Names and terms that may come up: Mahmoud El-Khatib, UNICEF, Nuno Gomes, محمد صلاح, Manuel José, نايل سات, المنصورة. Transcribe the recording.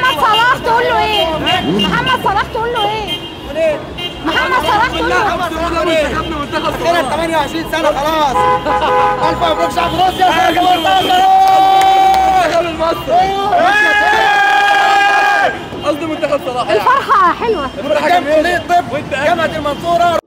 محمد صلاح تقول له ايه؟ محمد صلاح تقول له ايه؟ محمد صلاح تقول له اخيرا 28 سنه خلاص. الف مبروك شعب روسيا وشعب مصر. قصدي منتخب صلاح. الفرحة حلوة. جامعة المنصورة.